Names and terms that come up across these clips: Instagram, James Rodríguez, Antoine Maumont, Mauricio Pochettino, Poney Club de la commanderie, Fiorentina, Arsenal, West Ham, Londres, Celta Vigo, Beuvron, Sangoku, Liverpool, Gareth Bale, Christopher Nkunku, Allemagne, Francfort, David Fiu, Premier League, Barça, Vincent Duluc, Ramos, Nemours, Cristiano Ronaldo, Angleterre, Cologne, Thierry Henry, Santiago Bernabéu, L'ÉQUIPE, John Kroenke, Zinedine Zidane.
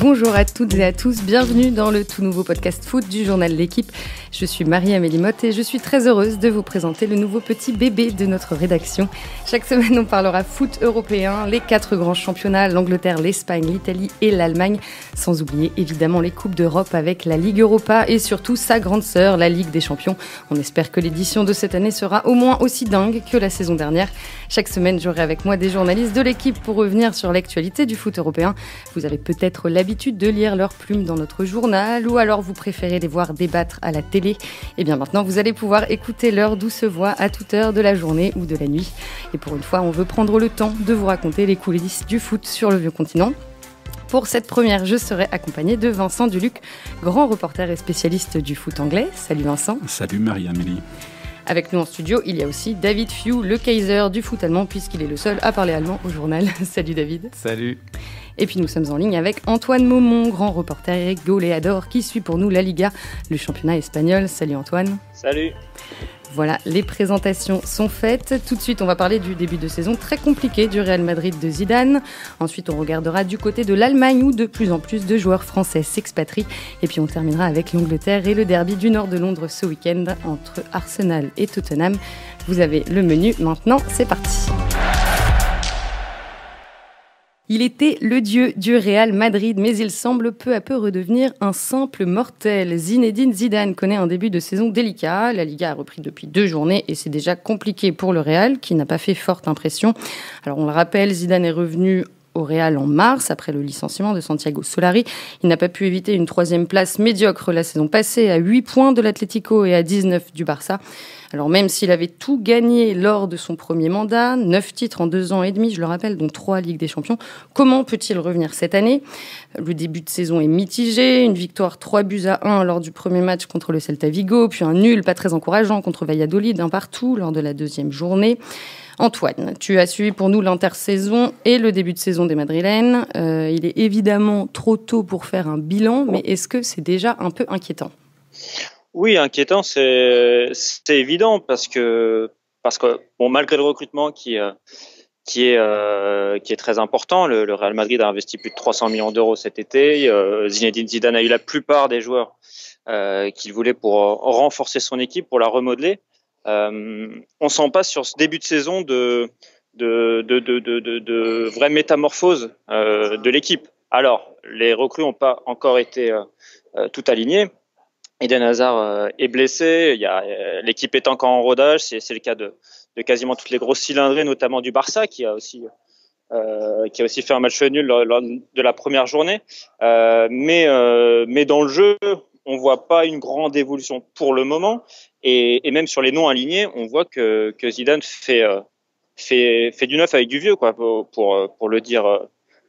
Bonjour à toutes et à tous, bienvenue dans le tout nouveau podcast foot du journal L'Équipe. Je suis Marie-Amélie Motte et je suis très heureuse de vous présenter le nouveau petit bébé de notre rédaction. Chaque semaine, on parlera foot européen, les quatre grands championnats, l'Angleterre, l'Espagne, l'Italie et l'Allemagne, sans oublier évidemment les Coupes d'Europe avec la Ligue Europa et surtout sa grande sœur, la Ligue des Champions. On espère que l'édition de cette année sera au moins aussi dingue que la saison dernière. Chaque semaine, j'aurai avec moi des journalistes de l'Équipe pour revenir sur l'actualité du foot européen. Vous avez peut-être l'habitude de lire leurs plumes dans notre journal ou alors vous préférez les voir débattre à la télé. Et bien maintenant, vous allez pouvoir écouter leur douce voix à toute heure de la journée ou de la nuit. Et pour une fois, on veut prendre le temps de vous raconter les coulisses du foot sur le vieux continent. Pour cette première, je serai accompagnée de Vincent Duluc, grand reporter et spécialiste du foot anglais. Salut Vincent. Salut Marie-Amélie. Avec nous en studio, il y a aussi David Fiu, le Kaiser du foot allemand, puisqu'il est le seul à parler allemand au journal. Salut David. Salut. Et puis nous sommes en ligne avec Antoine Maumont, grand reporter et goléador, qui suit pour nous la Liga, le championnat espagnol. Salut Antoine. Salut. Voilà, les présentations sont faites. Tout de suite, on va parler du début de saison très compliqué du Real Madrid de Zidane. Ensuite, on regardera du côté de l'Allemagne où de plus en plus de joueurs français s'expatrient. Et puis, on terminera avec l'Angleterre et le derby du nord de Londres ce week-end entre Arsenal et Tottenham. Vous avez le menu. Maintenant, c'est parti. Il était le dieu du Real Madrid, mais il semble peu à peu redevenir un simple mortel. Zinedine Zidane connaît un début de saison délicat. La Liga a repris depuis 2 journées et c'est déjà compliqué pour le Real, qui n'a pas fait forte impression. Alors on le rappelle, Zidane est revenu au Real en mars, après le licenciement de Santiago Solari. Il n'a pas pu éviter une 3e place médiocre la saison passée, à 8 points de l'Atlético et à 19 du Barça. Alors même s'il avait tout gagné lors de son premier mandat, 9 titres en 2 ans et demi, je le rappelle, dont 3 Ligues des Champions, comment peut-il revenir cette année ? Le début de saison est mitigé, une victoire 3-1 lors du premier match contre le Celta Vigo, puis un nul pas très encourageant contre Valladolid, 1-1 lors de la 2e journée. Antoine, tu as suivi pour nous l'intersaison et le début de saison des Madrilènes. Il est évidemment trop tôt pour faire un bilan, mais est-ce que c'est déjà un peu inquiétant ? Oui, inquiétant, c'est évident parce que bon, malgré le recrutement qui est très important, le Real Madrid a investi plus de 300 millions d'euros cet été. Zinedine Zidane a eu la plupart des joueurs qu'il voulait pour renforcer son équipe, pour la remodeler. On sent pas sur ce début de saison de vraie métamorphose de l'équipe. Alors, les recrues n'ont pas encore été tout alignées. Eden Hazard est blessé. L'équipe est encore en rodage. C'est le cas de quasiment toutes les grosses cylindrées, notamment du Barça, qui a aussi fait un match nul lors de la première journée. Mais dans le jeu, on voit pas une grande évolution pour le moment. Et même sur les noms alignés, on voit que Zidane fait du neuf avec du vieux, quoi, pour le dire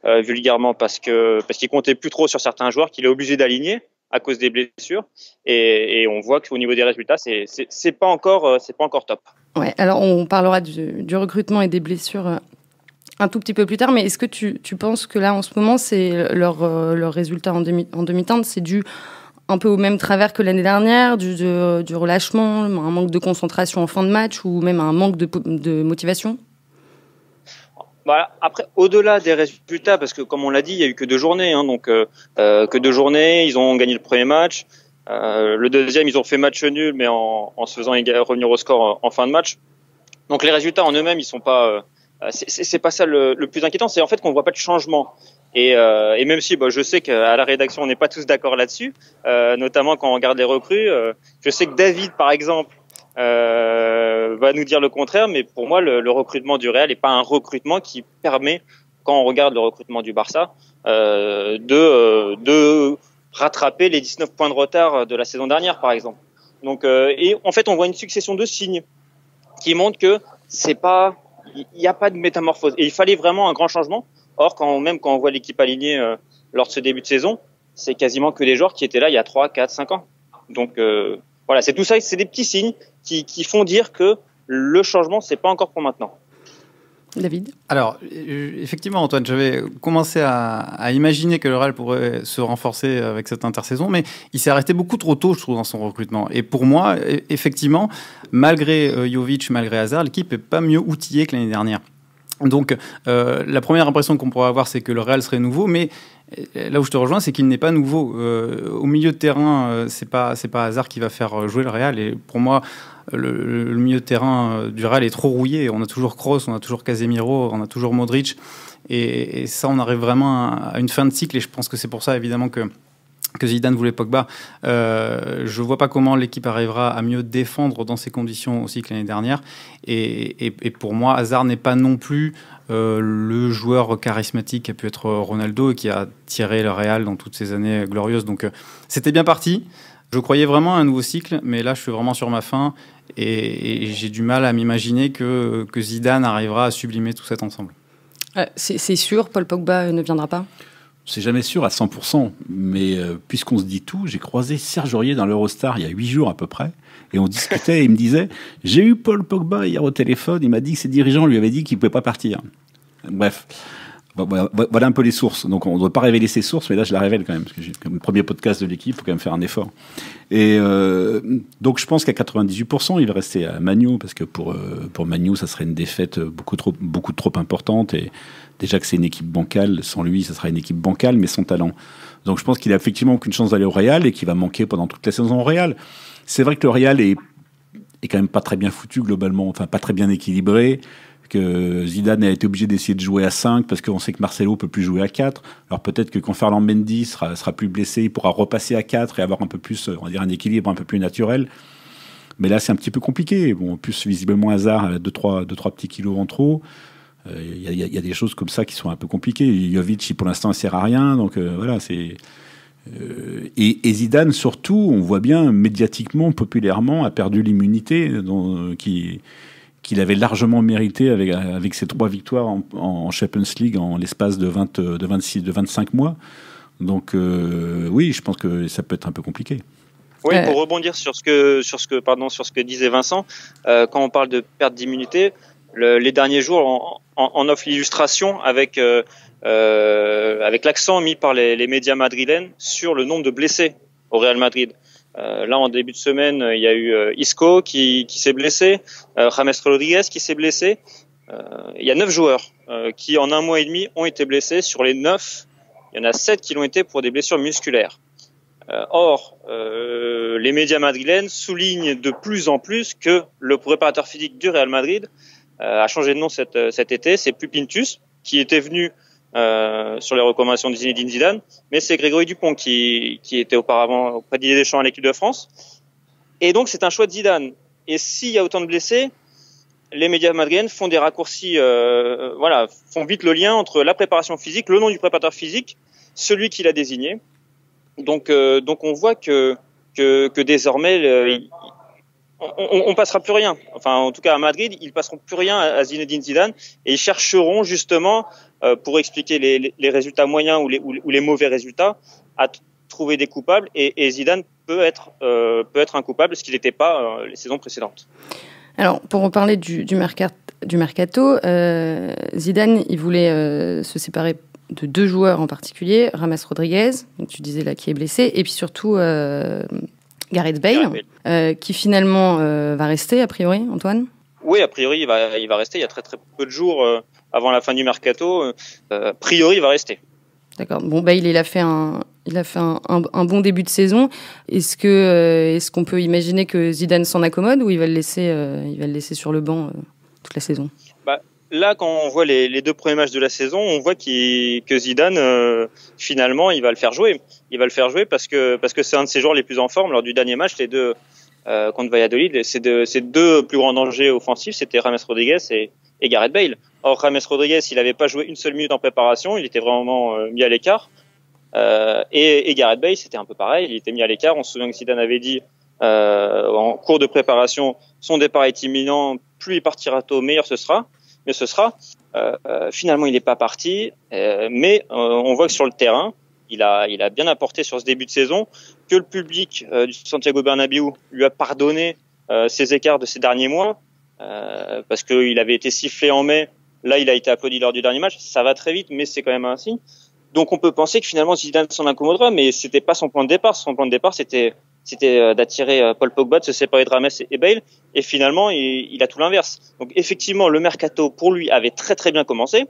vulgairement, parce qu'il comptait plus trop sur certains joueurs qu'il est obligé d'aligner à cause des blessures. Et on voit qu'au niveau des résultats, c'est pas encore top. Ouais. Alors on parlera du recrutement et des blessures un tout petit peu plus tard, mais est-ce que tu penses que là en ce moment, c'est leur résultat en demi-teinte, c'est dû un peu au même travers que l'année dernière, du relâchement, un manque de concentration en fin de match ou même un manque de motivation? Voilà. Après, au-delà des résultats, parce que comme on l'a dit, il n'y a eu que 2 journées. Hein, donc que 2 journées, ils ont gagné le premier match. Le deuxième, ils ont fait match nul, mais en se faisant revenir au score en fin de match. Donc les résultats en eux-mêmes, ils sont pas... c'est pas ça le plus inquiétant, c'est en fait qu'on ne voit pas de changement. Et même si, bah, je sais qu'à la rédaction on n'est pas tous d'accord là-dessus, notamment quand on regarde les recrues. Je sais que David, par exemple, va nous dire le contraire, mais pour moi, le recrutement du Real n'est pas un recrutement qui permet, quand on regarde le recrutement du Barça, de rattraper les 19 points de retard de la saison dernière, par exemple. Donc, et en fait, on voit une succession de signes qui montrent que c'est pas, il n'y a pas de métamorphose. Et il fallait vraiment un grand changement. Or, quand on voit l'équipe alignée lors de ce début de saison, c'est quasiment que des joueurs qui étaient là il y a 3, 4, 5 ans. Donc voilà, c'est tout ça, c'est des petits signes qui font dire que le changement, c'est pas encore pour maintenant. David ? Alors, effectivement, Antoine, j'avais commencé à imaginer que le Real pourrait se renforcer avec cette intersaison, mais il s'est arrêté beaucoup trop tôt, je trouve, dans son recrutement. Et pour moi, effectivement, malgré Jović, malgré Hazard, l'équipe n'est pas mieux outillée que l'année dernière. Donc la première impression qu'on pourra avoir, c'est que le Real serait nouveau, mais là où je te rejoins, c'est qu'il n'est pas nouveau. Au milieu de terrain, c'est pas Hazard qui va faire jouer le Real, et pour moi, le milieu de terrain du Real est trop rouillé. On a toujours Kroos, on a toujours Casemiro, on a toujours Modric, et ça, on arrive vraiment à une fin de cycle, et je pense que c'est pour ça, évidemment, que Zidane voulait Pogba. Je ne vois pas comment l'équipe arrivera à mieux défendre dans ces conditions aussi que l'année dernière. Et pour moi, Hazard n'est pas non plus le joueur charismatique qu'a pu être Ronaldo et qui a tiré le Real dans toutes ces années glorieuses. Donc c'était bien parti. Je croyais vraiment à un nouveau cycle, mais là, je suis vraiment sur ma fin et j'ai du mal à m'imaginer que Zidane arrivera à sublimer tout cet ensemble. C'est sûr, Paul Pogba ne viendra pas ? C'est jamais sûr à 100%, mais puisqu'on se dit tout, j'ai croisé Serge Aurier dans l'Eurostar il y a 8 jours à peu près, et on discutait, et il me disait « J'ai eu Paul Pogba hier au téléphone, il m'a dit que ses dirigeants lui avaient dit qu'il ne pouvait pas partir. » Bref, voilà un peu les sources. Donc on ne doit pas révéler ses sources, mais là je la révèle quand même, parce que j'ai comme le premier podcast de l'équipe, il faut quand même faire un effort. Et donc je pense qu'à 98%, il va rester à Manu, parce que pour Manu, ça serait une défaite beaucoup trop importante, et déjà que c'est une équipe bancale, sans lui, ça sera une équipe bancale, mais sans talent. Donc je pense qu'il n'a effectivement aucune chance d'aller au Real et qu'il va manquer pendant toute la saison au Real. C'est vrai que le Real est quand même pas très bien foutu globalement, enfin pas très bien équilibré, que Zidane a été obligé d'essayer de jouer à 5 parce qu'on sait que Marcelo ne peut plus jouer à 4. Alors peut-être que quand Ferland Mendy sera plus blessé, il pourra repasser à 4 et avoir un peu plus, on va dire, un équilibre un peu plus naturel. Mais là, c'est un petit peu compliqué. Bon, en plus, visiblement, Hazard a 2-3 petits kilos en trop. Il y a des choses comme ça qui sont un peu compliquées. Jović, pour l'instant, ne sert à rien. Donc voilà, c'est... et Zidane, surtout, on voit bien, médiatiquement, populairement, a perdu l'immunité qu'il avait largement méritée avec ses 3 victoires en Champions League en l'espace de 25 mois. Donc oui, je pense que ça peut être un peu compliqué. Oui, pour rebondir sur ce que disait Vincent, quand on parle de perte d'immunité... Les derniers jours, on offre l'illustration avec l'accent mis par les médias madrilènes sur le nombre de blessés au Real Madrid. Là, en début de semaine, il y a eu Isco qui s'est blessé, James Rodríguez qui s'est blessé. Il y a 9 joueurs qui, en 1 mois et demi, ont été blessés. Sur les 9, il y en a 7 qui l'ont été pour des blessures musculaires. Or, les médias madrilènes soulignent de plus en plus que le préparateur physique du Real Madrid a changé de nom cet été. C'est plus Pintus qui était venu sur les recommandations de Zinedine Zidane, mais c'est Grégory Dupont qui était auparavant prédit des champs à l'équipe de France. Et donc c'est un choix de Zidane. Et s'il y a autant de blessés, les médias madrilènes font des raccourcis, voilà, font vite le lien entre la préparation physique, le nom du préparateur physique, celui qu'il a désigné. Donc on voit que désormais on passera plus rien. Enfin, en tout cas, à Madrid, ils passeront plus rien à Zinedine Zidane et ils chercheront justement, pour expliquer les résultats moyens ou les mauvais résultats, à trouver des coupables. Et Zidane peut être un coupable, ce qu'il n'était pas les saisons précédentes. Alors, pour reparler du mercato, Zidane, il voulait se séparer de 2 joueurs en particulier, Ramos Rodríguez, donc tu disais là qui est blessé, et puis surtout... Gareth Bale, qui finalement va rester, a priori, Antoine ? Oui, a priori, il va rester. Il y a très peu de jours avant la fin du mercato. A priori, il va rester. D'accord. Bon, Bale, il a fait un bon début de saison. Est-ce qu'on peut imaginer que Zidane s'en accommode ou il va le laisser sur le banc toute la saison ? Là, quand on voit les 2 premiers matchs de la saison, on voit que Zidane, finalement, il va le faire jouer. Il va le faire jouer parce que c'est un de ses joueurs les plus en forme. Lors du dernier match, les 2 contre Valladolid, ses deux plus grands dangers offensifs, c'était James Rodríguez et Gareth Bale. Or, James Rodríguez, il n'avait pas joué une seule minute en préparation. Il était vraiment mis à l'écart. Et Gareth Bale, c'était un peu pareil. Il était mis à l'écart. On se souvient que Zidane avait dit en cours de préparation, son départ est imminent. Plus il partira tôt, meilleur ce sera. Mais ce sera, finalement, il n'est pas parti. Mais on voit que sur le terrain, il a bien apporté sur ce début de saison, que le public du Santiago Bernabéu lui a pardonné ses écarts de ces derniers mois, parce qu'il avait été sifflé en mai. Là, il a été applaudi lors du dernier match. Ça va très vite, mais c'est quand même un signe. Donc, on peut penser que finalement, Zidane s'en accommodera, mais c'était pas son plan de départ. Son plan de départ, c'était c'était d'attirer Paul Pogba, de se séparer de Ramos et Bale, et finalement il a tout l'inverse. Donc effectivement le mercato pour lui avait très bien commencé,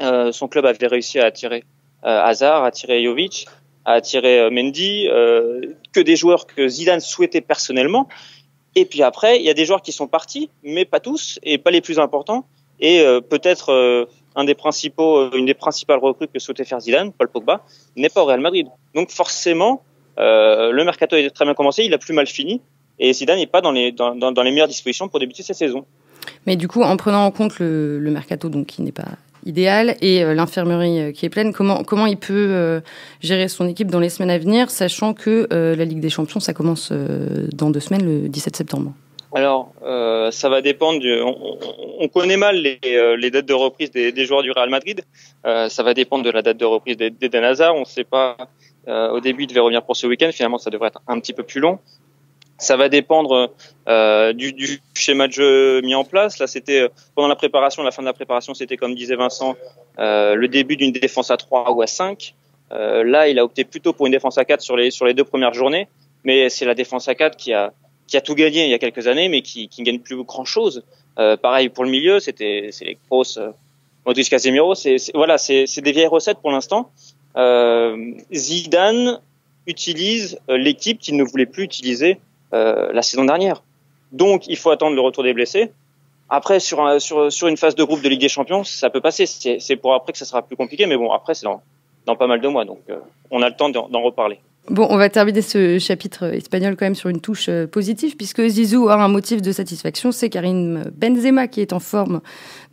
son club avait réussi à attirer Hazard, à attirer Jović, à attirer Mendy, que des joueurs que Zidane souhaitait personnellement. Et puis après, il y a des joueurs qui sont partis, mais pas tous, et pas les plus importants. Et peut-être une des principales recrues que souhaitait faire Zidane, Paul Pogba, n'est pas au Real Madrid. Donc forcément, le mercato est très bien commencé, il a plus mal fini, et Zidane n'est pas dans les meilleures dispositions pour débuter cette saison. Mais du coup, en prenant en compte le mercato, donc qui n'est pas idéal, et l'infirmerie qui est pleine, comment il peut gérer son équipe dans les semaines à venir, sachant que la Ligue des Champions, ça commence dans 2 semaines, le 17 septembre? Alors, ça va dépendre. On connaît mal les dates de reprise des joueurs du Real Madrid. Ça va dépendre de la date de reprise d'Eden Hazard. On ne sait pas. Au début, il devait revenir pour ce week-end. Finalement, ça devrait être un petit peu plus long. Ça va dépendre du schéma de jeu mis en place. Là, c'était pendant la préparation, la fin de la préparation, c'était comme disait Vincent, le début d'une défense à 3 ou à 5. Là, il a opté plutôt pour une défense à 4 sur les 2 premières journées. Mais c'est la défense à 4 qui a tout gagné il y a quelques années, mais qui ne gagne plus grand-chose. Pareil pour le milieu, c'est les grosses Modrić, Casemiro. Voilà, c'est des vieilles recettes pour l'instant. Zidane utilise l'équipe qu'il ne voulait plus utiliser la saison dernière. Donc, il faut attendre le retour des blessés. Après, sur une phase de groupe de Ligue des Champions, ça peut passer. C'est pour après que ça sera plus compliqué, mais bon, après, c'est dans pas mal de mois. Donc, on a le temps d'en reparler. Bon, on va terminer ce chapitre espagnol quand même sur une touche positive, puisque Zizou a un motif de satisfaction, c'est Karim Benzema qui est en forme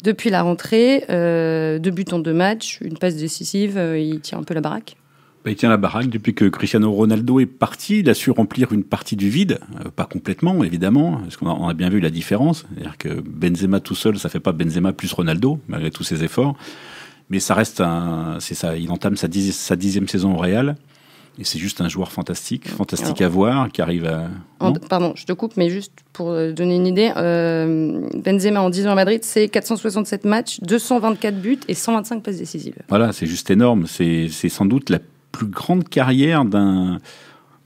depuis la rentrée, 2 buts en 2 matchs, une passe décisive, il tient un peu la baraque. Il tient la baraque depuis que Cristiano Ronaldo est parti, il a su remplir une partie du vide, pas complètement évidemment, parce qu'on a bien vu la différence, c'est-à-dire que Benzema tout seul, ça fait pas Benzema plus Ronaldo, malgré tous ses efforts, mais ça reste c'est ça, il entame sa 10e saison au Real. Et c'est juste un joueur fantastique à voir, qui arrive à... Pardon, je te coupe, mais juste pour donner une idée, Benzema en 10 ans à Madrid, c'est 467 matchs, 224 buts et 125 passes décisives. Voilà, c'est juste énorme. C'est sans doute la plus grande carrière d'un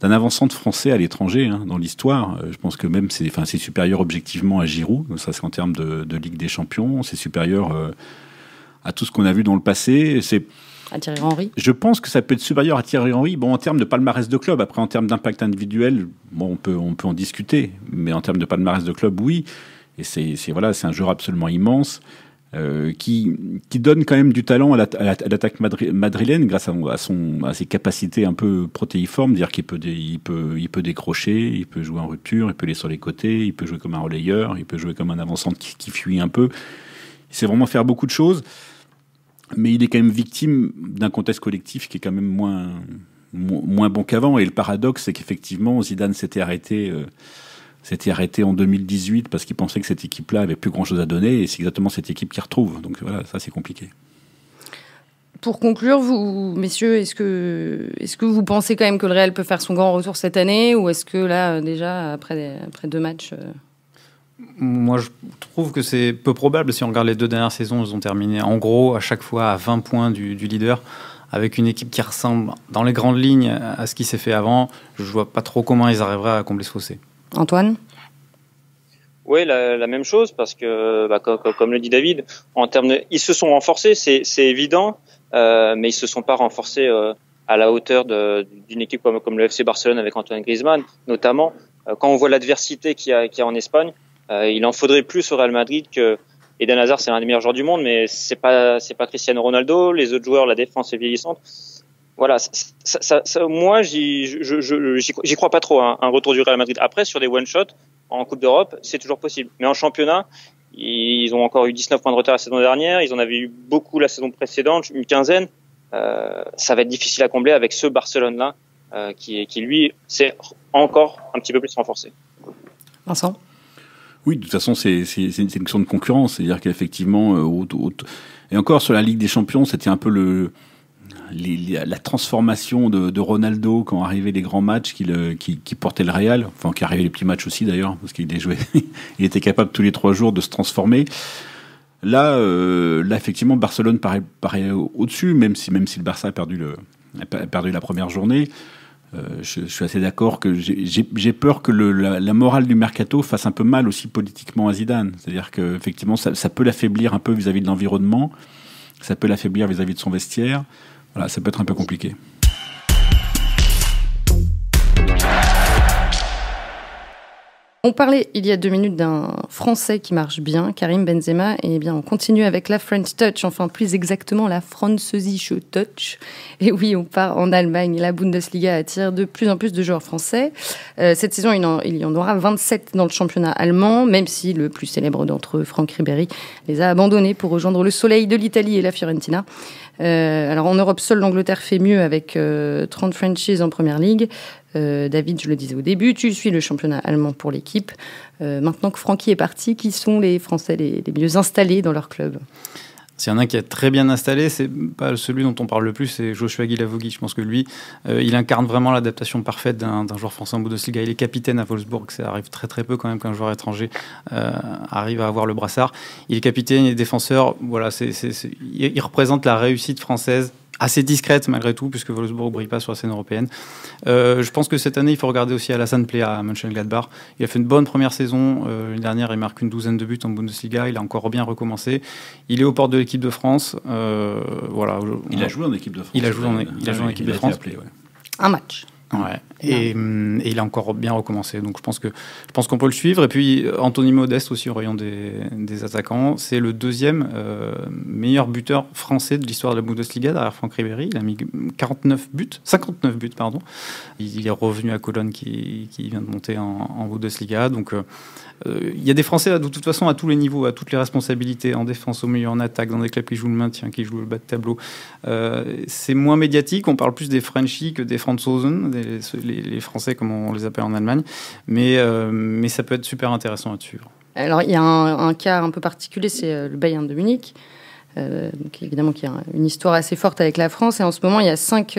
avant-centre français à l'étranger dans l'histoire. Je pense que même c'est supérieur objectivement à Giroud, ça c'est en termes de Ligue des Champions, c'est supérieur à tout ce qu'on a vu dans le passé. À Thierry Henry. Je pense que ça peut être supérieur à Thierry Henry. Bon, en termes de palmarès de club, après en termes d'impact individuel, bon, on peut en discuter. Mais en termes de palmarès de club, oui. Et c'est un joueur absolument immense qui donne quand même du talent à l'attaque madrilène grâce à ses capacités un peu protéiformes, c'est-à-dire qu'il peut décrocher, il peut jouer en rupture, il peut aller sur les côtés, il peut jouer comme un relayeur, il peut jouer comme un avant-centre qui fuit un peu. Il sait vraiment faire beaucoup de choses. Mais il est quand même victime d'un contexte collectif qui est quand même moins bon qu'avant. Et le paradoxe, c'est qu'effectivement, Zidane s'était arrêté en 2018 parce qu'il pensait que cette équipe-là avait plus grand-chose à donner. Et c'est exactement cette équipe qu'il retrouve. Donc voilà, ça, c'est compliqué. Pour conclure, vous, messieurs, est-ce que vous pensez quand même que le Real peut faire son grand retour cette année? Ou est-ce que là, déjà, après 2 matchs... Moi, je trouve que c'est peu probable. Si on regarde les 2 dernières saisons, ils ont terminé en gros à chaque fois à 20 points du leader, avec une équipe qui ressemble dans les grandes lignes à ce qui s'est fait avant. Je ne vois pas trop comment ils arriveraient à combler ce fossé. Antoine ? Oui, la même chose, parce que, comme le dit David, ils se sont renforcés, c'est évident, mais ils ne se sont pas renforcés à la hauteur d'une équipe comme le FC Barcelone avec Antoine Griezmann, notamment. Quand on voit l'adversité qu'il y a en Espagne, il en faudrait plus au Real Madrid que Eden Hazard, c'est un des meilleurs joueurs du monde, mais c'est pas Cristiano Ronaldo. Les autres joueurs, la défense est vieillissante. Voilà, moi j'y crois pas trop un retour du Real Madrid. Après, sur des one shot en Coupe d'Europe, c'est toujours possible. Mais en championnat, ils ont encore eu 19 points de retard la saison dernière. Ils en avaient eu beaucoup la saison précédente, une quinzaine. Ça va être difficile à combler avec ce Barcelone là qui lui s'est encore un petit peu plus renforcé. Vincent. Oui, de toute façon, c'est une question de concurrence. C'est-à-dire qu'effectivement, et encore sur la Ligue des Champions, c'était un peu la transformation de Ronaldo quand arrivaient les grands matchs qui portait le Real, enfin qui arrivaient les petits matchs aussi d'ailleurs, parce qu'il les jouait, il était capable tous les 3 jours de se transformer. Là, effectivement, Barcelone paraît au-dessus, même si le Barça a perdu la première journée. je suis assez d'accord que j'ai peur que la morale du mercato fasse un peu mal aussi politiquement à Zidane. C'est-à-dire qu'effectivement, ça peut l'affaiblir un peu vis-à-vis de l'environnement, ça peut l'affaiblir vis-à-vis de son vestiaire. Voilà, ça peut être un peu compliqué. On parlait il y a 2 minutes d'un Français qui marche bien, Karim Benzema, et eh bien on continue avec la French Touch, enfin plus exactement la Französische Touch. Et oui, on part en Allemagne, la Bundesliga attire de plus en plus de joueurs français. Cette saison, il y en aura 27 dans le championnat allemand, même si le plus célèbre d'entre eux, Franck Ribéry, les a abandonnés pour rejoindre le soleil de l'Italie et la Fiorentina. Alors en Europe, seule l'Angleterre fait mieux avec 30 franchises en Première Ligue. David, je le disais au début, tu suis le championnat allemand pour l'équipe. Maintenant que Francky est parti, qui sont les Français les mieux installés dans leur club? S'il y en a qui est très bien installé, c'est pas celui dont on parle le plus, c'est Joshua Guilavogui. Je pense que lui, il incarne vraiment l'adaptation parfaite d'un joueur français en Bundesliga. Il est capitaine à Wolfsburg, ça arrive très peu quand même qu'un joueur étranger arrive à avoir le brassard. Il est capitaine, il est défenseur, voilà, il représente la réussite française, assez discrète malgré tout, puisque Wolfsburg ne brille pas sur la scène européenne. Je pense que cette année, il faut regarder aussi Alassane Plea à Mönchengladbach. Il a fait une bonne première saison. L'année dernière, il marque une douzaine de buts en Bundesliga. Il a encore bien recommencé. Il est aux portes de l'équipe de France. Voilà. Il a joué en équipe de France. Il a joué en équipe de France. Appelé, ouais. Un match. Ouais. Et il a encore bien recommencé, donc je pense qu'on peut le suivre. Et puis Anthony Modeste aussi au rayon des attaquants, c'est le deuxième meilleur buteur français de l'histoire de la Bundesliga derrière Franck Ribéry. Il a mis 59 buts pardon. Il est revenu à Cologne qui vient de monter en Bundesliga, donc il y a des Français de toute façon à tous les niveaux, à toutes les responsabilités, en défense, au milieu, en attaque, dans des clubs qui jouent le maintien, qui jouent le bas de tableau. C'est moins médiatique, on parle plus des Frenchies que des Franzosen, les Français comme on les appelle en Allemagne, mais ça peut être super intéressant à suivre. Alors il y a un cas un peu particulier, c'est le Bayern de Munich. Donc évidemment qu'il y a une histoire assez forte avec la France, et en ce moment il y a 5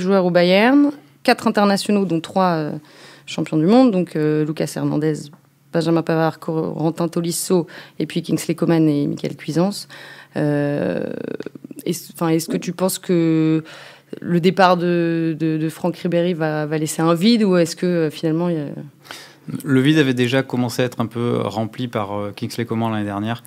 joueurs au Bayern, 4 internationaux dont 3 champions du monde, donc Lucas Hernández, Benjamin Pavard, Corentin Tolisso, et puis Kingsley Coman et Michael Cuisance. Est-ce que tu penses que le départ de Franck Ribéry va laisser un vide, ou est-ce que finalement... Le vide avait déjà commencé à être un peu rempli par Kingsley Coman l'année dernière.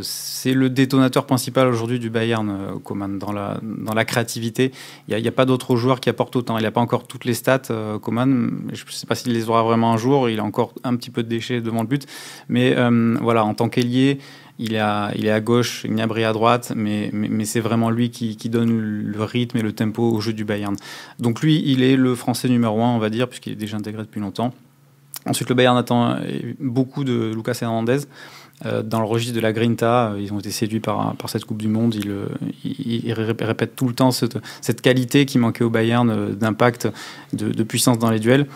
C'est le détonateur principal aujourd'hui du Bayern, Coman, dans la créativité. Il n'y a pas d'autres joueurs qui apportent autant. Il n'a pas encore toutes les stats, Coman. Je ne sais pas s'il les aura vraiment un jour. Il a encore un petit peu de déchets devant le but. Mais voilà, en tant qu'ailier, il est à gauche, Gnabry à droite, mais c'est vraiment lui qui donne le rythme et le tempo au jeu du Bayern. Donc lui, il est le Français numéro 1, on va dire, puisqu'il est déjà intégré depuis longtemps. Ensuite, le Bayern attend beaucoup de Lucas Hernández. Dans le registre de la Grinta, ils ont été séduits par cette Coupe du Monde. Ils répètent tout le temps cette qualité qui manquait au Bayern d'impact, de puissance dans les duels.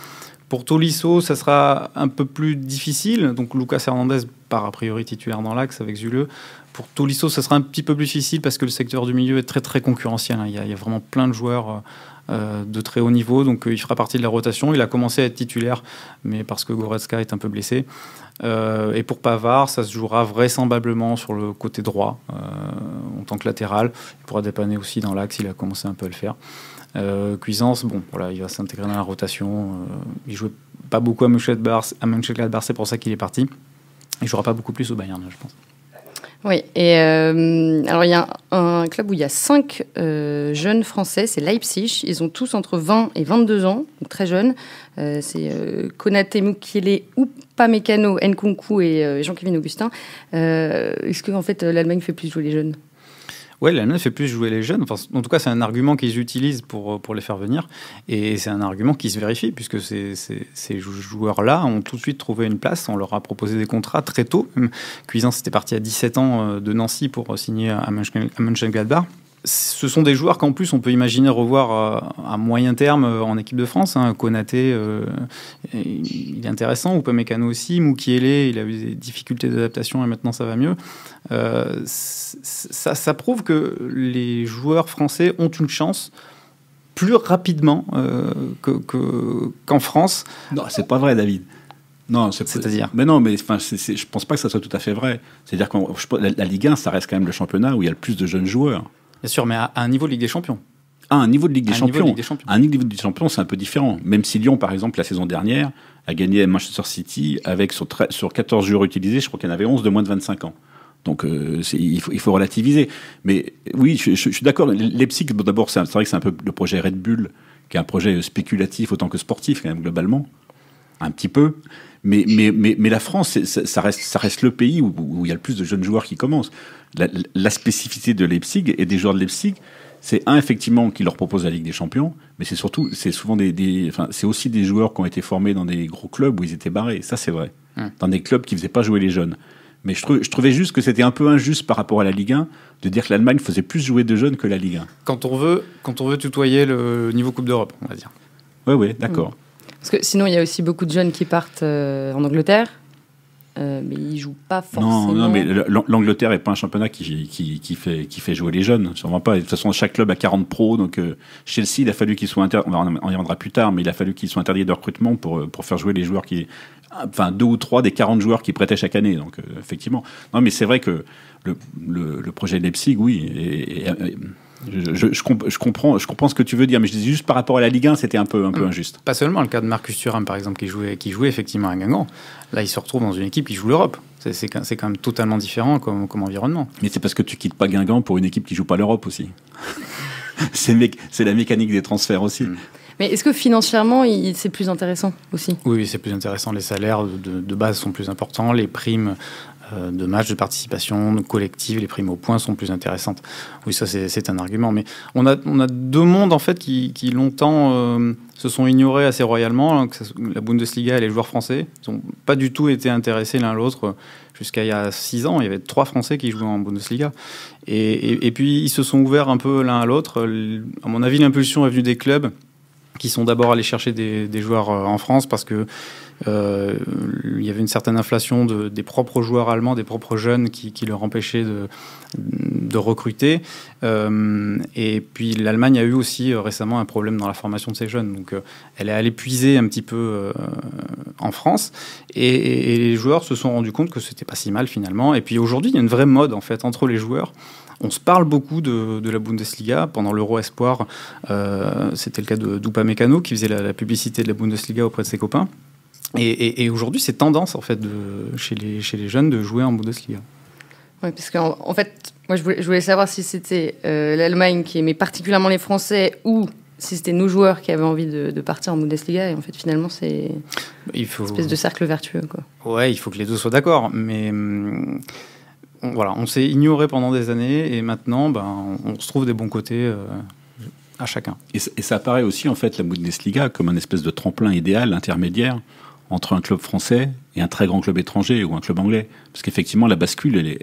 Pour Tolisso, ça sera un peu plus difficile. Donc Lucas Hernández part a priori titulaire dans l'axe avec Zule. Pour Tolisso, ça sera un petit peu plus difficile parce que le secteur du milieu est très concurrentiel. Il y a vraiment plein de joueurs de très haut niveau, donc il fera partie de la rotation. Il a commencé à être titulaire, mais parce que Goretzka est un peu blessé. Et pour Pavard, ça se jouera vraisemblablement sur le côté droit, en tant que latéral. Il pourra dépanner aussi dans l'axe, il a commencé un peu à le faire. Cuisance, bon, voilà, il va s'intégrer dans la rotation. Il jouait pas beaucoup à Mönchengladbach, c'est pour ça qu'il est parti. Il jouera pas beaucoup plus au Bayern, je pense. Oui, et alors il y a un club où il y a 5 jeunes Français, c'est Leipzig. Ils ont tous entre 20 et 22 ans, donc très jeunes. C'est Konaté, Mukiele, Upamecano, Nkunku et Jean-Kévin Augustin. Est-ce que en fait l'Allemagne fait plus jouer les jeunes? Oui, l'Allemagne fait plus jouer les jeunes. Enfin, en tout cas, c'est un argument qu'ils utilisent pour les faire venir. Et c'est un argument qui se vérifie, puisque ces joueurs-là ont tout de suite trouvé une place. On leur a proposé des contrats très tôt. Cuisance était parti à 17 ans de Nancy pour signer à Mönchengladbach. Ce sont des joueurs qu'en plus on peut imaginer revoir à moyen terme en équipe de France. Konaté, il est intéressant, Upamecano aussi, Mukiele, il a eu des difficultés d'adaptation et maintenant ça va mieux. Ça prouve que les joueurs français ont une chance plus rapidement qu'en France. Non, c'est pas vrai, David. Non, c'est-à-dire. Mais non, mais enfin, je pense pas que ça soit tout à fait vrai. C'est-à-dire que la Ligue 1, ça reste quand même le championnat où il y a le plus de jeunes joueurs. Bien sûr, mais à un niveau de Ligue des Champions. Ah, un niveau de Ligue des Champions. Un niveau de Ligue des Champions, c'est un peu différent. Même si Lyon, par exemple, la saison dernière, a gagné Manchester City avec sur 14 joueurs utilisés, je crois qu'il y en avait 11 de moins de 25 ans. Donc il faut relativiser. Mais oui, je suis d'accord. Leipzig, bon, d'abord, c'est vrai que c'est un peu le projet Red Bull, qui est un projet spéculatif autant que sportif, quand même, globalement. Un petit peu. Mais la France, ça reste le pays où il y a le plus de jeunes joueurs qui commencent. La spécificité de Leipzig et des joueurs de Leipzig, c'est effectivement, qui leur propose la Ligue des Champions, mais c'est surtout, c'est souvent c'est aussi des joueurs qui ont été formés dans des gros clubs où ils étaient barrés. Ça, c'est vrai. Dans des clubs qui ne faisaient pas jouer les jeunes. Mais je trouvais juste que c'était un peu injuste par rapport à la Ligue 1 de dire que l'Allemagne faisait plus jouer de jeunes que la Ligue 1. Quand on veut tutoyer le niveau Coupe d'Europe, on va dire. Oui, oui, d'accord. Parce que sinon, il y a aussi beaucoup de jeunes qui partent en Angleterre, mais ils ne jouent pas forcément. Non, mais l'Angleterre n'est pas un championnat qui fait jouer les jeunes, sûrement pas. De toute façon, chaque club a 40 pros, donc Chelsea, il a fallu qu'ils soient interdits, on y reviendra plus tard, mais il a fallu qu'ils soient interdits de recrutement pour faire jouer les joueurs qui... Enfin, 2 ou 3 des 40 joueurs qui prêtaient chaque année, donc effectivement. Non, mais c'est vrai que le projet Leipzig, oui, je comprends ce que tu veux dire, mais je disais juste par rapport à la Ligue 1, c'était un peu injuste. Pas seulement le cas de Marcus Thuram, par exemple, qui jouait effectivement à Guingamp. Là, il se retrouve dans une équipe qui joue l'Europe. C'est quand même totalement différent comme environnement. Mais c'est parce que tu quittes pas Guingamp pour une équipe qui joue pas l'Europe aussi. C'est la mécanique des transferts aussi. Mais est-ce que financièrement, c'est plus intéressant aussi? Oui, c'est plus intéressant. Les salaires de base sont plus importants. Les primes de matchs, de participation, de collective, les primes aux points sont plus intéressantes. Oui, ça, c'est un argument. Mais on a deux mondes, en fait, qui longtemps se sont ignorés assez royalement. Hein, la Bundesliga et les joueurs français n'ont pas du tout été intéressés l'un à l'autre. Jusqu'à il y a 6 ans, il y avait 3 Français qui jouaient en Bundesliga. Et puis, ils se sont ouverts un peu l'un à l'autre. À mon avis, l'impulsion est venue des clubs qui sont d'abord allés chercher des joueurs en France parce que il y avait une certaine inflation des propres joueurs allemands, des propres jeunes qui leur empêchaient de recruter. Et puis l'Allemagne a eu aussi récemment un problème dans la formation de ses jeunes. Donc elle est allée puiser un petit peu en France. Et les joueurs se sont rendus compte que c'était pas si mal finalement. Et puis aujourd'hui, il y a une vraie mode en fait entre les joueurs. On se parle beaucoup de la Bundesliga. Pendant l'Euro Espoir, c'était le cas d'Upamecano qui faisait la publicité de la Bundesliga auprès de ses copains. Et aujourd'hui, c'est tendance en fait chez les jeunes de jouer en Bundesliga. Oui, parce qu'en fait, moi je voulais savoir si c'était l'Allemagne qui aimait particulièrement les Français ou si c'était nos joueurs qui avaient envie de partir en Bundesliga. Et en fait, finalement, c'est une espèce de cercle vertueux, quoi. Ouais, il faut que les deux soient d'accord, mais... Voilà, on s'est ignoré pendant des années et maintenant, on se trouve des bons côtés à chacun. Et ça apparaît aussi, en fait, la Bundesliga comme un espèce de tremplin idéal, intermédiaire, entre un club français et un très grand club étranger ou un club anglais. Parce qu'effectivement, la bascule,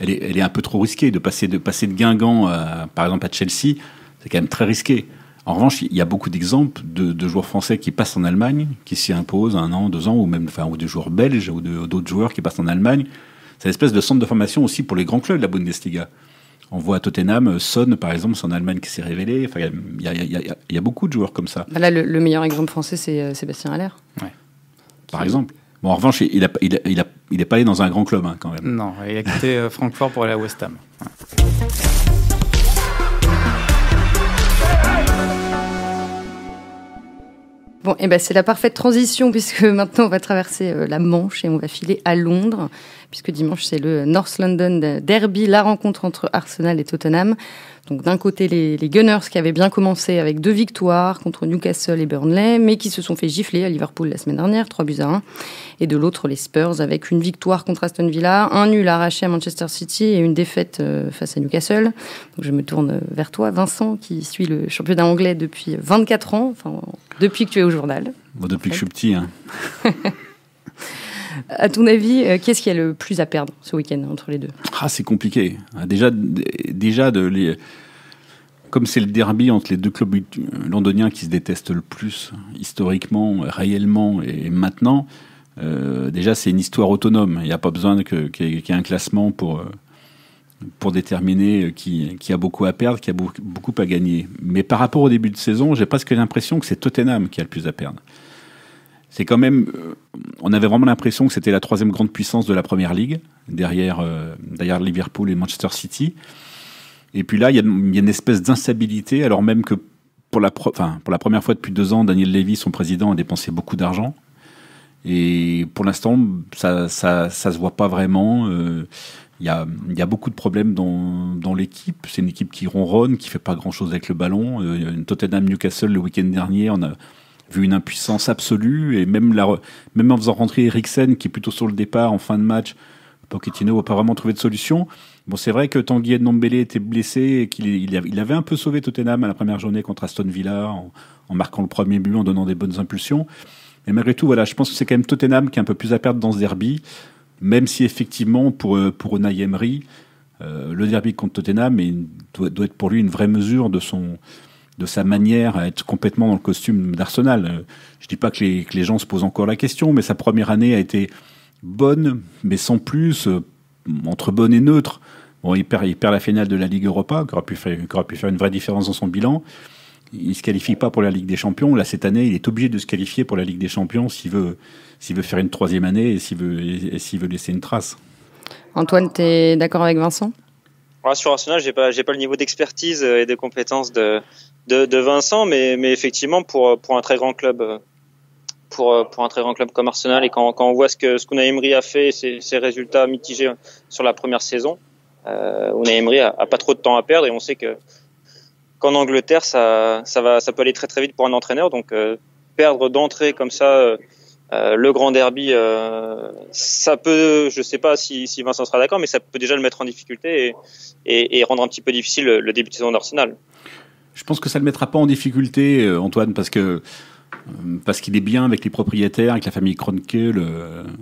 elle est un peu trop risquée. De passer de Guingamp, par exemple, à Chelsea, c'est quand même très risqué. En revanche, il y a beaucoup d'exemples de joueurs français qui passent en Allemagne, qui s'y imposent 1 an, 2 ans, ou même ou des joueurs belges ou d'autres joueurs qui passent en Allemagne. C'est une espèce de centre de formation aussi pour les grands clubs de la Bundesliga. On voit à Tottenham, Son, par exemple, c'est en Allemagne qui s'est révélé. Enfin, il y a beaucoup de joueurs comme ça. Là, le meilleur exemple français, c'est Sébastien Haller. Ouais. Par exemple. Bon, en revanche, il n'est pas allé dans un grand club, hein, quand même. Non, il a quitté Francfort pour aller à West Ham. Ouais. Bon, et c'est la parfaite transition puisque maintenant on va traverser la Manche et on va filer à Londres puisque dimanche c'est le North London Derby, la rencontre entre Arsenal et Tottenham. Donc d'un côté les Gunners qui avaient bien commencé avec 2 victoires contre Newcastle et Burnley mais qui se sont fait gifler à Liverpool la semaine dernière, 3-1. Et de l'autre les Spurs avec 1 victoire contre Aston Villa, 1 nul arraché à Manchester City et 1 défaite face à Newcastle. Donc je me tourne vers toi Vincent qui suit le championnat anglais depuis 24 ans, enfin depuis que tu es au journal. Bon, depuis que je suis petit. Hein. À ton avis, qu'est-ce qu'il y a le plus à perdre ce week-end entre les deux? Ah, c'est compliqué. Déjà, comme c'est le derby entre les deux clubs londoniens qui se détestent le plus, historiquement, réellement et maintenant, déjà, c'est une histoire autonome. Il n'y a pas besoin qu'il y ait un classement pour déterminer qui a beaucoup à perdre, qui a beaucoup à gagner. Mais par rapport au début de saison, j'ai presque l'impression que c'est Tottenham qui a le plus à perdre. C'est quand même... On avait vraiment l'impression que c'était la 3e grande puissance de la Première Ligue, derrière Liverpool et Manchester City. Et puis là, il y a une espèce d'instabilité, alors même que pour la première fois depuis 2 ans, Daniel Levy, son président, a dépensé beaucoup d'argent. Et pour l'instant, ça se voit pas vraiment. Il y a beaucoup de problèmes dans l'équipe. C'est une équipe qui ronronne, qui fait pas grand-chose avec le ballon. Tottenham-Newcastle, le week-end dernier, on a vu une impuissance absolue. Et même en faisant rentrer Eriksen, qui est plutôt sur le départ en fin de match, Pochettino n'a pas vraiment trouvé de solution. Bon, c'est vrai que Tanguy Ndombélé était blessé et qu'il avait un peu sauvé Tottenham à la première journée contre Aston Villa en marquant le premier but, en donnant des bonnes impulsions. Mais malgré tout, voilà, je pense que c'est quand même Tottenham qui est un peu plus à perdre dans ce derby, même si effectivement, pour Unai Emery, le derby contre Tottenham doit être pour lui une vraie mesure de sa manière à être complètement dans le costume d'Arsenal. Je ne dis pas que les gens se posent encore la question, mais sa première année a été bonne, mais sans plus, entre bonne et neutre. Bon, il perd la finale de la Ligue Europa, qui aurait pu faire une vraie différence dans son bilan. Il ne se qualifie pas pour la Ligue des Champions. Là, cette année, il est obligé de se qualifier pour la Ligue des Champions s'il veut faire une 3e année et s'il veut laisser une trace. Antoine, tu es d'accord avec Vincent? Alors, sur Arsenal, j'ai pas le niveau d'expertise et de compétences de Vincent, mais effectivement, pour un très grand club, pour un très grand club comme Arsenal, et quand on voit ce qu'on a Emery a fait, ses résultats mitigés sur la première saison, Unai Emery a pas trop de temps à perdre, et on sait qu'en Angleterre, ça peut aller très très vite pour un entraîneur. Donc perdre d'entrée comme ça le grand derby, ça peut, je sais pas si Vincent sera d'accord, mais ça peut déjà le mettre en difficulté et rendre un petit peu difficile le début de saison d'Arsenal. Je pense que ça le mettra pas en difficulté, Antoine, parce qu'il est bien avec les propriétaires, avec la famille Kroenke,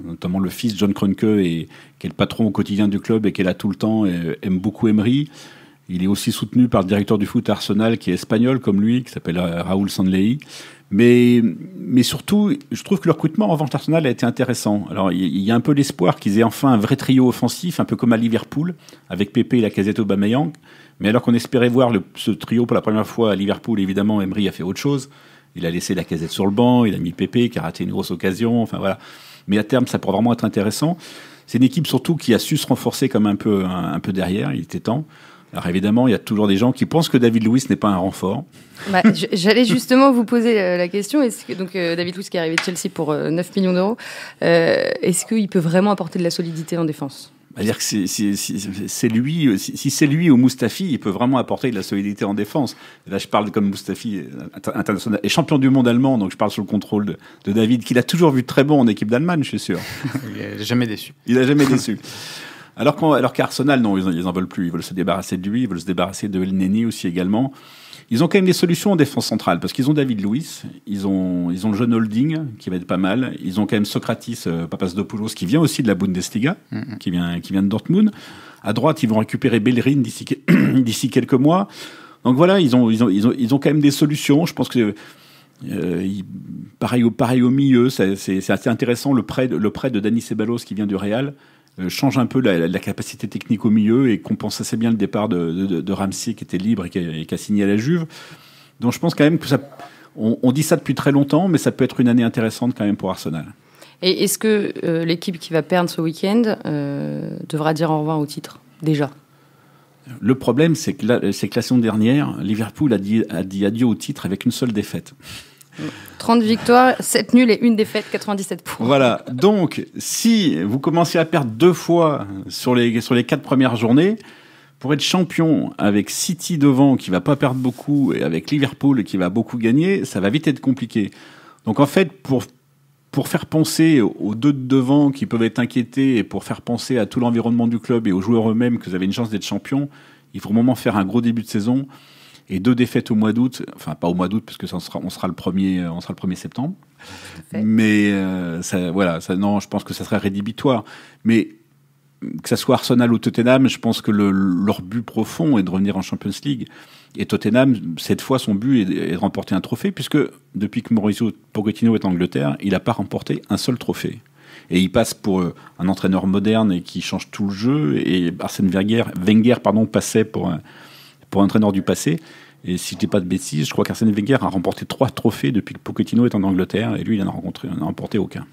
notamment le fils John Kroenke, qui est le patron au quotidien du club et qui est là tout le temps et aime beaucoup Emery. Il est aussi soutenu par le directeur du foot Arsenal, qui est espagnol comme lui, qui s'appelle Raúl Sanllehy. Mais surtout, je trouve que le recrutement en vente Arsenal a été intéressant. Alors, il y a un peu l'espoir qu'ils aient enfin un vrai trio offensif, un peu comme à Liverpool, avec Pepe et Lacazette Aubameyang. Mais alors qu'on espérait voir ce trio pour la première fois à Liverpool, évidemment, Emery a fait autre chose. Il a laissé Lacazette sur le banc, il a mis Pepe, qui a raté une grosse occasion. Enfin voilà. Mais à terme, ça pourrait vraiment être intéressant. C'est une équipe surtout qui a su se renforcer comme un peu derrière. Il était temps. Alors évidemment, il y a toujours des gens qui pensent que David Luiz n'est pas un renfort. Bah, j'allais justement vous poser la question. Est-ce que, donc, David Luiz qui est arrivé de Chelsea pour 9 millions d'euros, est-ce qu'il peut vraiment apporter de la solidité en défense? C'est-à-dire que si c'est lui ou Moustafi, il peut vraiment apporter de la solidité en défense. Là, je parle comme Moustafi, international et champion du monde allemand, donc je parle sous le contrôle de David, qu'il a toujours vu très bon en équipe d'Allemagne, je suis sûr. Il n'a jamais déçu. Il n'a jamais déçu. Alors qu'Arsenal, non, ils n'en veulent plus. Ils veulent se débarrasser de lui, ils veulent se débarrasser de El Neni aussi également. Ils ont quand même des solutions en défense centrale, parce qu'ils ont David Luiz, ils ont le jeune Holding, qui va être pas mal. Ils ont quand même Socratis Papasdopoulos, qui vient aussi de la Bundesliga, qui vient de Dortmund. À droite, ils vont récupérer Bellerin d'ici quelques mois. Donc voilà, ils ont quand même des solutions. Je pense que... pareil au milieu, c'est assez intéressant. Le prêt de Dani Ceballos, qui vient du Real, change un peu la capacité technique au milieu et compense assez bien le départ de Ramsey, qui était libre et qui a signé à la Juve. Donc je pense quand même que ça, on dit ça depuis très longtemps, mais ça peut être une année intéressante quand même pour Arsenal. Et est-ce que l'équipe qui va perdre ce week-end devra dire au revoir au titre déjà? Le problème, c'est que la saison dernière, Liverpool a dit adieu au titre avec une seule défaite. 30 victoires, 7 nuls et une défaite, 97 points. Voilà. Donc, si vous commencez à perdre 2 fois sur les 4 premières journées, pour être champion avec City devant, qui va pas perdre beaucoup, et avec Liverpool, qui va beaucoup gagner, ça va vite être compliqué. Donc, en fait, pour faire penser aux 2 de devant qui peuvent être inquiétés et pour faire penser à tout l'environnement du club et aux joueurs eux-mêmes que vous avez une chance d'être champion, il faut au moment faire un gros début de saison et 2 défaites au mois d'août. Enfin, pas au mois d'août, parce que ça, on sera le 1er septembre. Mais non, je pense que ça serait rédhibitoire. Mais que ça soit Arsenal ou Tottenham, je pense que leur but profond est de revenir en Champions League. Et Tottenham, cette fois, son but est de remporter un trophée, puisque depuis que Mauricio Pochettino est en Angleterre, il n'a pas remporté un seul trophée. Et il passe pour un entraîneur moderne et qui change tout le jeu. Et Arsène Wenger, passait pour un entraîneur du passé. Et si je ne dis pas de bêtises, je crois qu'Arsène Wenger a remporté 3 trophées depuis que Pochettino est en Angleterre. Et lui, il n'en a remporté aucun.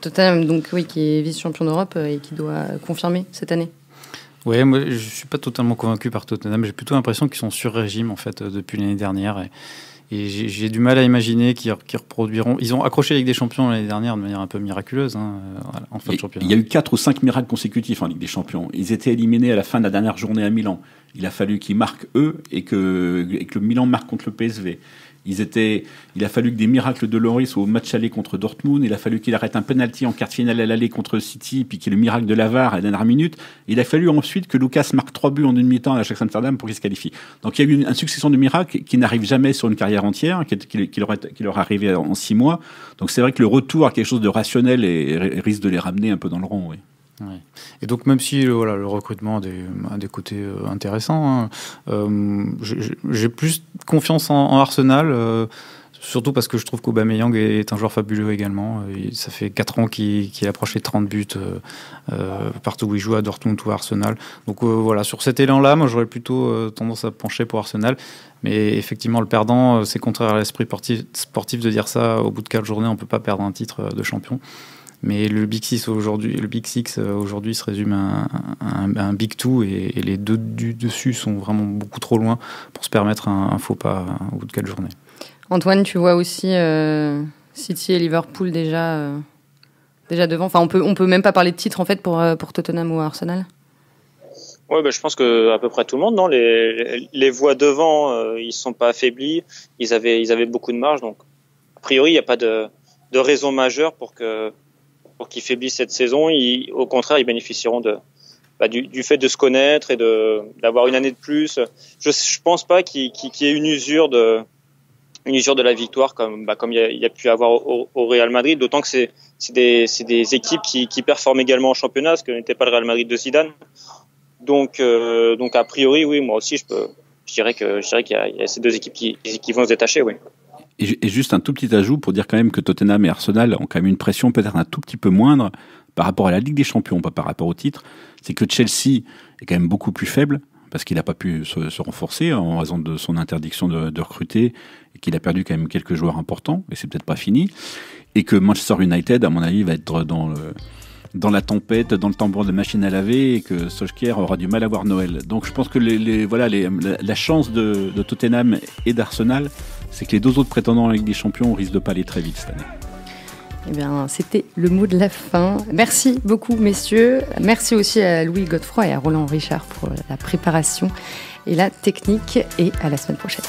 Tottenham, donc, oui, qui est vice-champion d'Europe et qui doit confirmer cette année. Oui, moi je ne suis pas totalement convaincu par Tottenham, j'ai plutôt l'impression qu'ils sont sur régime en fait depuis l'année dernière et j'ai du mal à imaginer qu'ils reproduiront. Ils ont accroché la Ligue des Champions l'année dernière de manière un peu miraculeuse hein, en fin de championnat. Il y a eu 4 ou 5 miracles consécutifs en Ligue des Champions. Ils étaient éliminés à la fin de la dernière journée à Milan. Il a fallu qu'ils marquent eux et que le Milan marque contre le PSV. Il a fallu que des miracles de Loris au match aller contre Dortmund. Il a fallu qu'il arrête un penalty en quart de finale à l'aller contre City, puis qu'il y ait le miracle de Lavar à la dernière minute. Il a fallu ensuite que Lucas marque 3 buts en une mi-temps à l'Ajax Amsterdam pour qu'il se qualifie. Donc il y a eu une succession de miracles qui n'arrivent jamais sur une carrière entière, qui leur est arrivé en 6 mois. Donc c'est vrai que le retour à quelque chose de rationnel risque de les ramener un peu dans le rond, oui. Ouais. Et donc même si voilà, le recrutement a des côtés intéressants, hein, j'ai plus confiance en Arsenal, surtout parce que je trouve qu'Aubameyang est un joueur fabuleux également. Ça fait 4 ans qu'il approche les 30 buts partout où il joue, à Dortmund ou à Arsenal. Donc voilà, sur cet élan-là, moi j'aurais plutôt tendance à pencher pour Arsenal. Mais effectivement, le perdant, c'est contraire à l'esprit sportif de dire ça. Au bout de 4 journées, on ne peut pas perdre un titre de champion. Mais le Big Six aujourd'hui se résume à un Big Two et les deux du dessus sont vraiment beaucoup trop loin pour se permettre un faux pas au bout de 4 journées. Antoine, tu vois aussi City et Liverpool déjà devant. Enfin, on peut même pas parler de titre en fait pour Tottenham ou Arsenal. Oui, bah, je pense que à peu près tout le monde, non, les voix devant, ils sont pas affaiblis, ils avaient beaucoup de marge, donc a priori il n'y a pas de raison majeure pour qu'ils faiblissent cette saison. Au contraire, ils bénéficieront du fait de se connaître et d'avoir une année de plus. Je ne pense pas qu'il y ait une usure de la victoire comme il y a pu avoir au Real Madrid, d'autant que c'est des équipes qui performent également en championnat, ce que n'était pas le Real Madrid de Zidane. Donc a priori, oui, moi aussi, je dirais qu'il y a ces deux équipes qui vont se détacher, oui. Et juste un tout petit ajout pour dire quand même que Tottenham et Arsenal ont quand même une pression peut-être un tout petit peu moindre par rapport à la Ligue des Champions, pas par rapport au titre. C'est que Chelsea est quand même beaucoup plus faible parce qu'il n'a pas pu se renforcer en raison de son interdiction de recruter et qu'il a perdu quand même quelques joueurs importants, et c'est peut-être pas fini. Et que Manchester United, à mon avis, va être dans la tempête, dans le tambour de machine à laver, et que Solskjaer aura du mal à voir Noël. Donc je pense que la chance de Tottenham et d'Arsenal, c'est que les deux autres prétendants à la Ligue des Champions risquent de pas aller très vite cette année. Eh bien, c'était le mot de la fin. Merci beaucoup, messieurs. Merci aussi à Louis Godefroy et à Roland Richard pour la préparation et la technique. Et à la semaine prochaine.